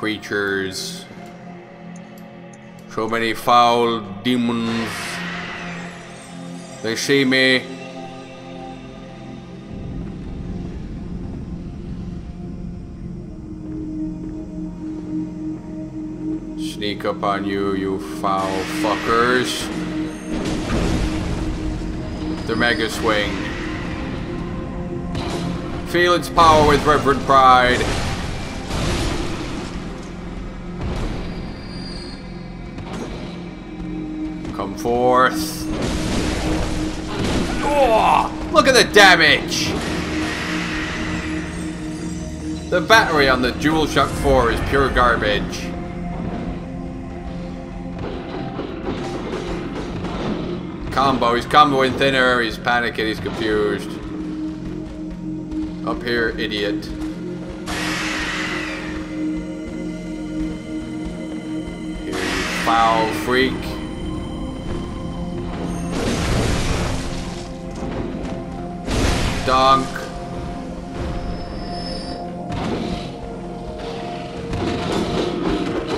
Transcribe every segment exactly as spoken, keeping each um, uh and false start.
creatures. So many foul demons. They see me. Sneak up on you, you foul fuckers. The Mega Swing. Feel its power with reverent pride. Come forth. Oh, look at the damage! The battery on the DualShock four is pure garbage. Combo, he's comboing thinner, he's panicking, he's confused. Up here, idiot. Here, you foul freak. Donk.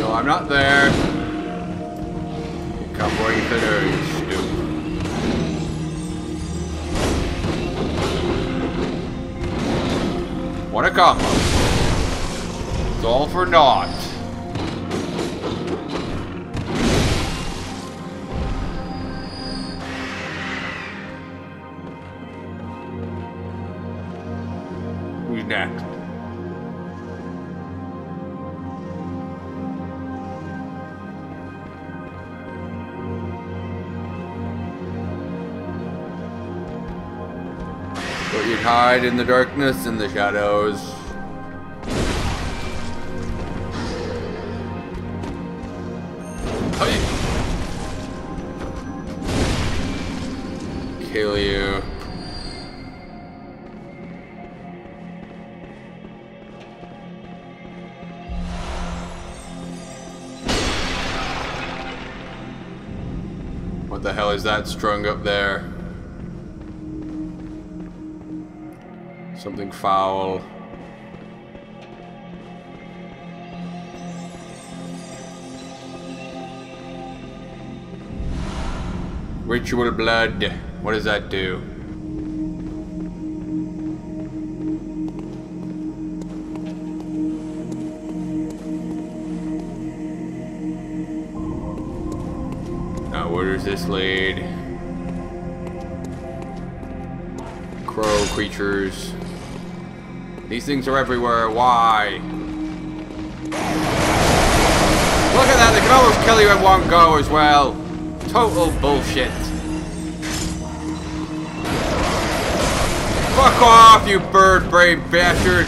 No, I'm not there. You're comboing thinner, you stupid. What a combo. It's all for naught. Who's next? Hide in the darkness, in the shadows. Hey. Kill you. What the hell is that strung up there? Something foul. Ritual blood. What does that do? Now where does this lead? Crow creatures. These things are everywhere. Why? Look at that. They can almost kill you in one go as well. Total bullshit. Fuck off, you bird-brain bastard.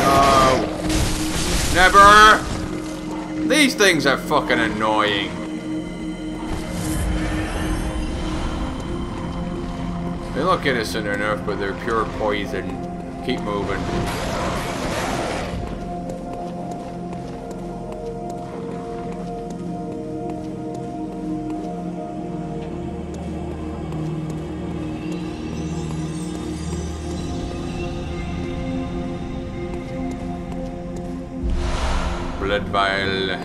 No. Never. These things are fucking annoying. They look innocent enough, but they're pure poison. Keep moving. Blood Vial.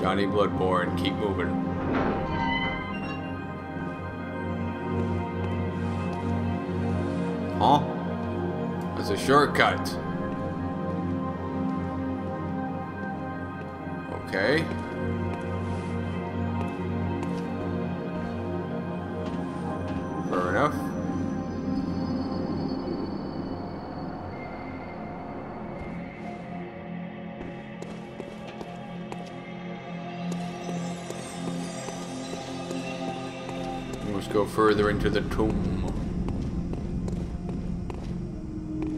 Johnny Bloodborne, keep moving. Huh? That's a shortcut. Okay. Fair enough. Go further into the tomb.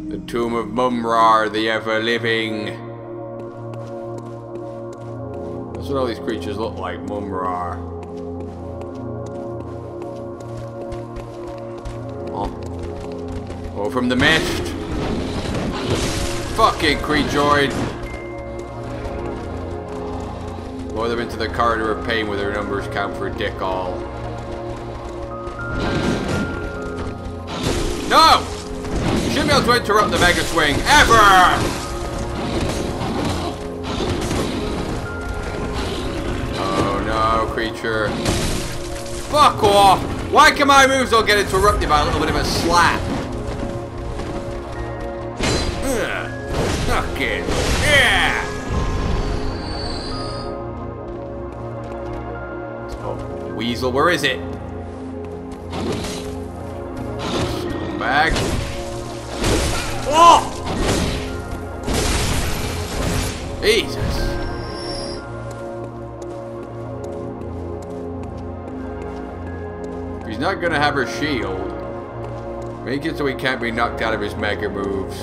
The tomb of Mumrar, the ever-living. That's what all these creatures look like, Mumrar. Oh. Go from the mist. Fucking creatoid. Lower them into the corridor of pain where their numbers count for dick all. No! You shouldn't be able to interrupt the Mega Swing ever! Creature. Fuck off! Why can my moves all get interrupted by a little bit of a slap? Ugh. Fuck it. Yeah! Oh, weasel, where is it? Come back. Oh! Jesus. He's not gonna have her shield. Make it so he can't be knocked out of his mega moves.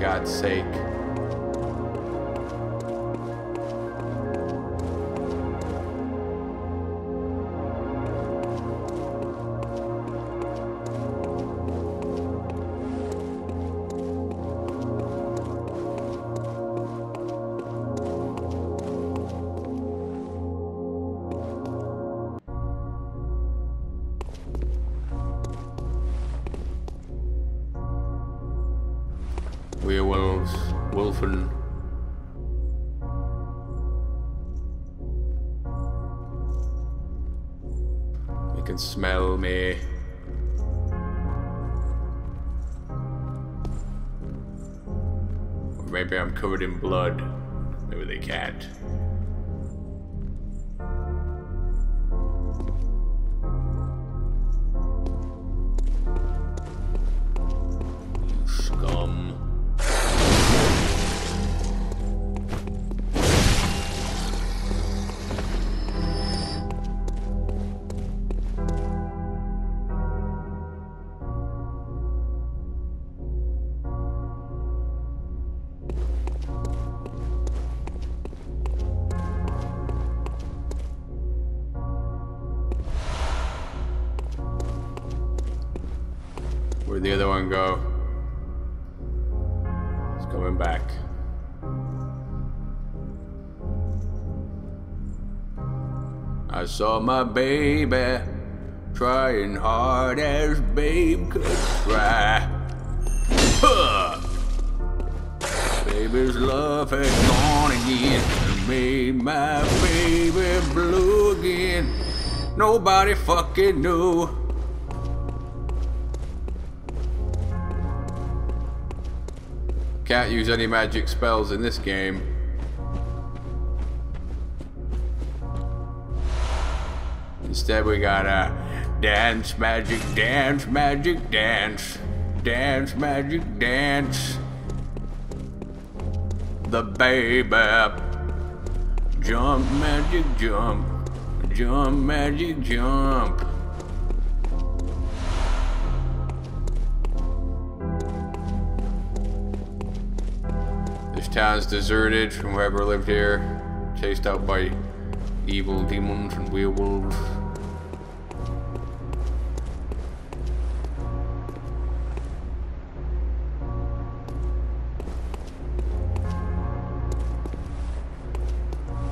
God's sake. Werewolves, wolfen. You can smell me. Or maybe I'm covered in blood. Maybe they can't. Where'd the other one go? It's coming back. I saw my baby trying hard as babe could try. Huh. Baby's love has gone again and made my baby blue again. Nobody fucking knew. Can't use any magic spells in this game. Instead we gotta dance, magic, dance, magic, dance. Dance, magic, dance. The baby. Jump, magic, jump. Jump, magic, jump. Town's deserted from whoever lived here, chased out by evil demons and werewolves.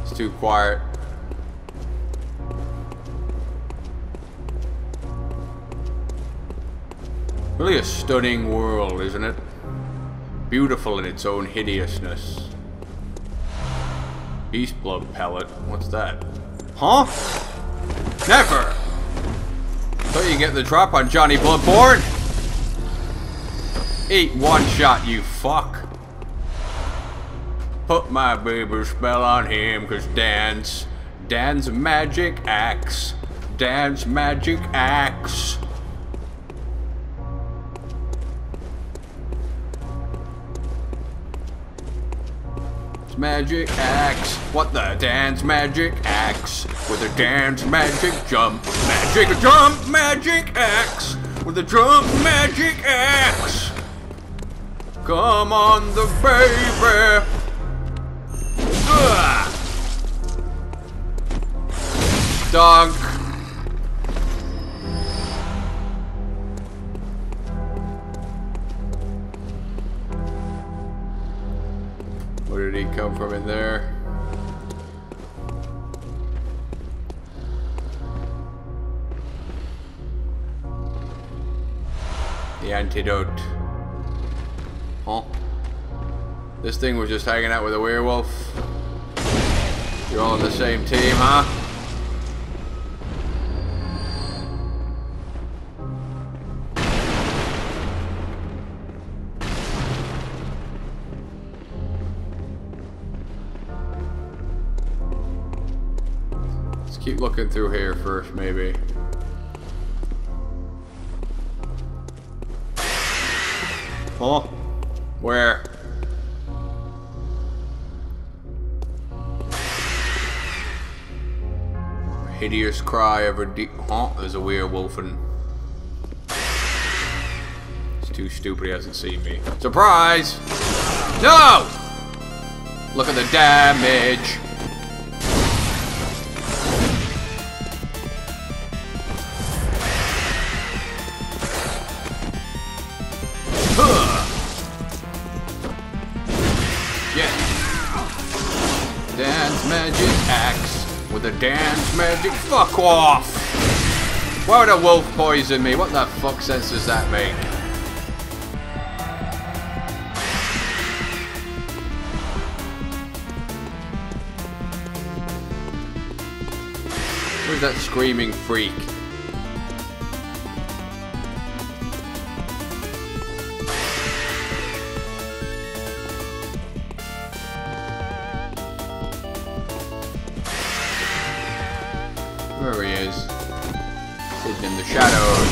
It's too quiet. Really a stunning world, isn't it? Beautiful in its own hideousness. Beast Blood Pellet. What's that? Huh? Never! Thought you get the drop on Johnny Bloodborne! Eat one shot, you fuck! Put my baby spell on him, cause dance. Dance magic axe. Dance magic axe. Magic axe, what the dance magic axe, with a dance magic jump, magic jump, magic axe, with a jump magic axe. Come on the baby. Ugh. Dunk. Where did he come from in there? The antidote. Huh? This thing was just hanging out with a werewolf. You're all on the same team, huh? Let's keep looking through here first, maybe. Huh? Where? Hideous cry of a deep. Huh? There's a werewolf and. It's too stupid, he hasn't seen me. Surprise! No! Look at the damage! Yeah! Dance magic axe! With a dance magic. Fuck off! Why would a wolf poison me? What the fuck sense does that make? Who's that screaming freak? There he is, sitting in the shadows.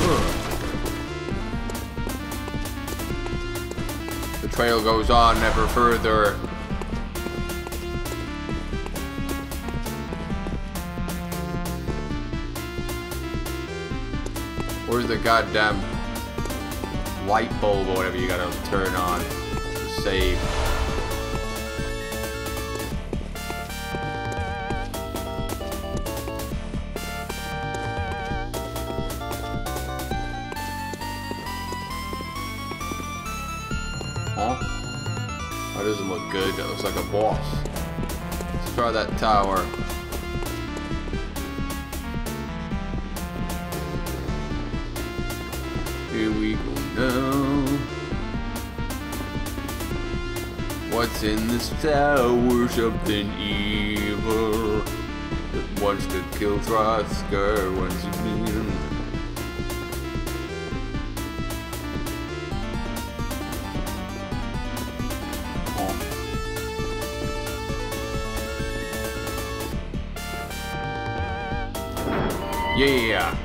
Ugh. The trail goes on ever further. Where's the goddamn light bulb or whatever you gotta turn on to save? Huh? That doesn't look good. That looks like a boss. Let's try that tower. Here we go now. What's in this tower? Something evil that wants to kill Throskar once again. Oh. Yeah.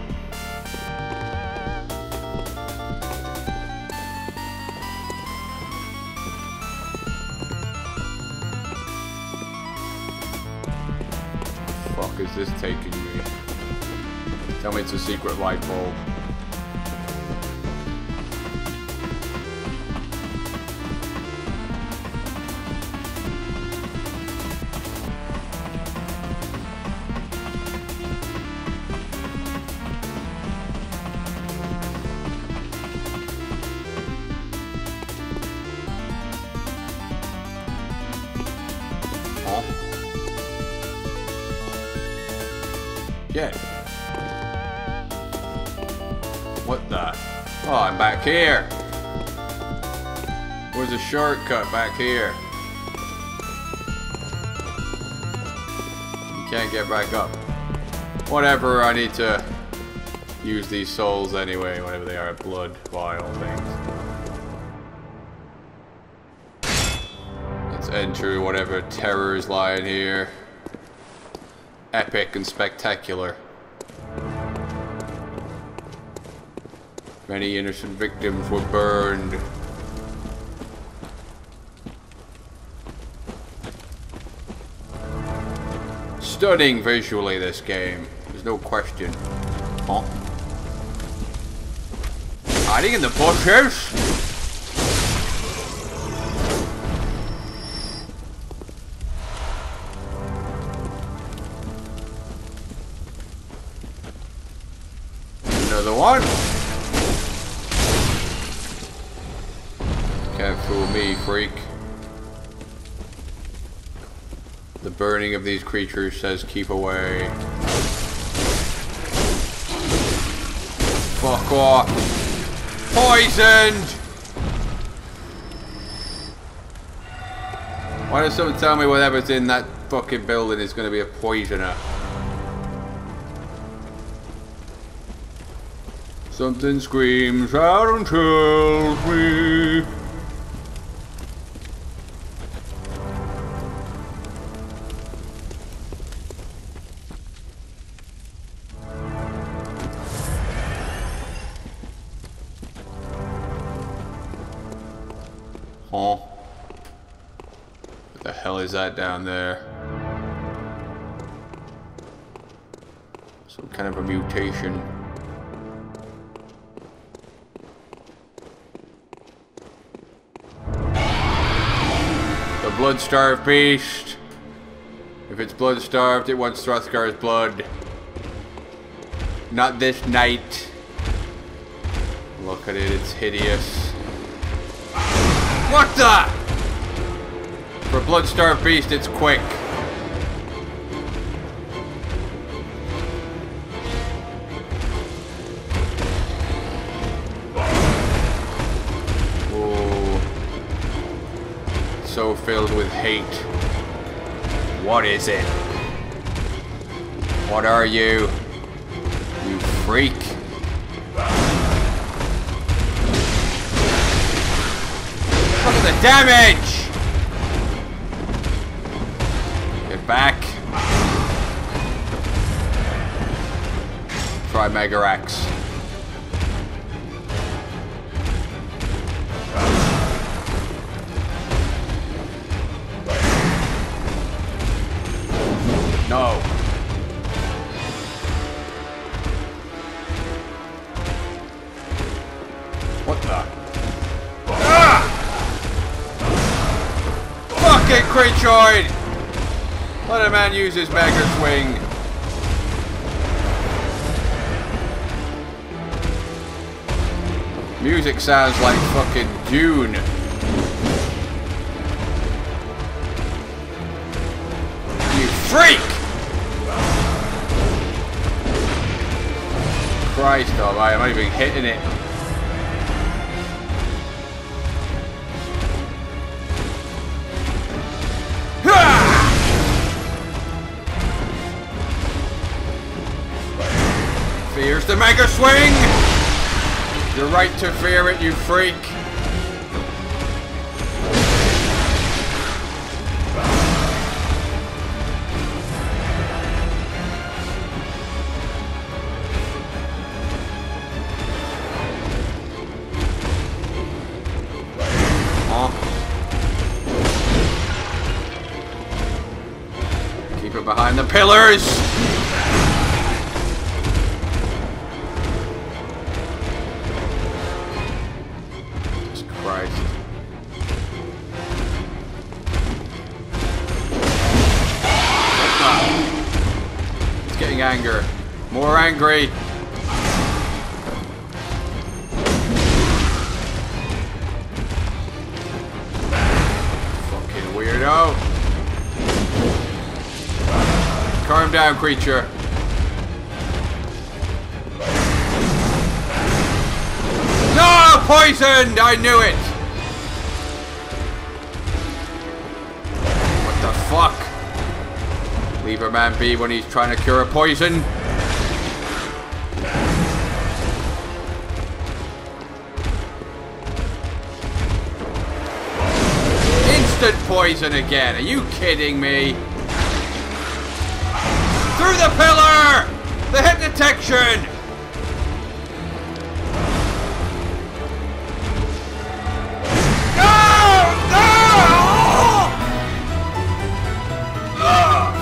Is this taking me? Tell me it's a secret light bulb. Oh. Yeah. What the? Oh, I'm back here. Where's the shortcut back here? You can't get back up. Whatever, I need to use these souls anyway, whatever they are, blood vial things. Let's enter whatever terrors lie in here. Epic and spectacular. Many innocent victims were burned. Stunning visually, this game. There's no question. Huh? Hiding in the bushes? another one. Can't fool me, freak. The burning of these creatures says keep away. Fuck off. Poisoned! Why does someone tell me whatever's in that fucking building is going to be a poisoner? Something screams out and tells me. Huh? What the hell is that down there? Some kind of a mutation. Blood Starved Beast. If it's blood starved, it wants Hrothgar's blood. Not this night. Look at it, it's hideous. What the? For Blood Starved Beast, it's quick. So filled with hate. What is it? What are you? You freak. Look at the damage! Get back. Try Mega Axe. No. What the? Ah! Fucking Creatroid! Let a man use his Mega Swing. Music sounds like fucking Dune. You freak! Christ, oh, I'm not even hitting it. Ha! Fears the Mega Swing! You're right to fear it, you freak. Behind the pillars! Jesus Christ. It's getting anger. More angry! Fucking weirdo! Calm down, creature. No! Poisoned! I knew it! What the fuck? Leave a man be when he's trying to cure a poison. Instant poison again. Are you kidding me? Through the pillar! The hip detection! No! No! Ugh!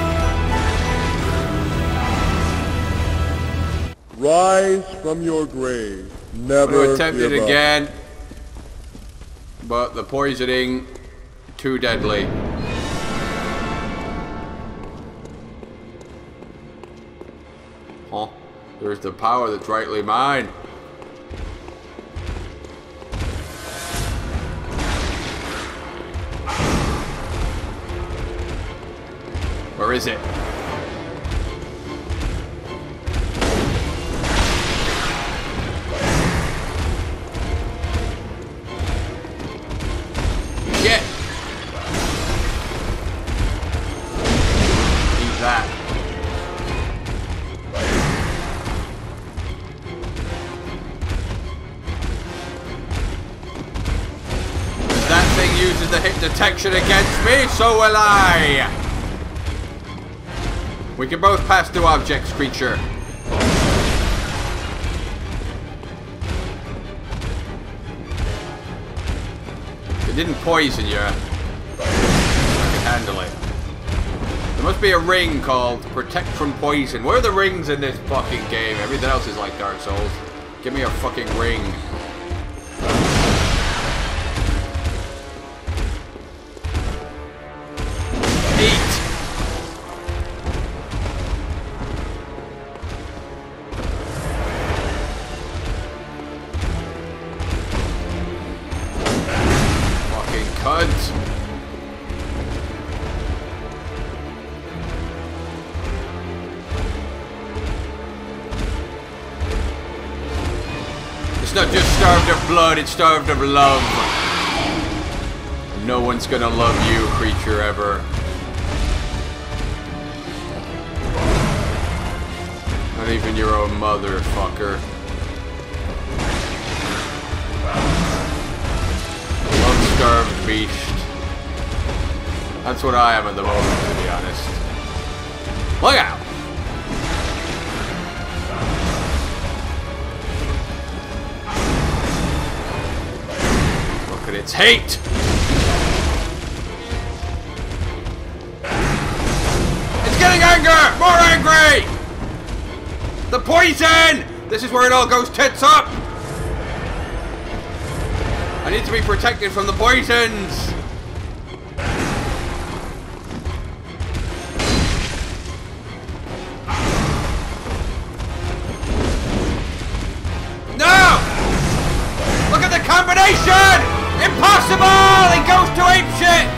Rise from your grave. Never attempt it again. But the poisoning, too deadly. Huh? There's the power that's rightly mine. Where is it? Protection against me, so will I! We can both pass through objects, creature. If it didn't poison you, I can handle it. There must be a ring called Protect from Poison. Where are the rings in this fucking game? Everything else is like Dark Souls. Give me a fucking ring. Not just starved of blood, it's starved of love. No one's gonna love you, creature, ever. Not even your own mother, fucker. Blood Starved Beast. That's what I am at the moment, to be honest. Look out! It's hate! It's getting anger! More angry! The poison! This is where it all goes tits up! I need to be protected from the poisons! No! Look at the combination! Impossible! He goes to ape shit!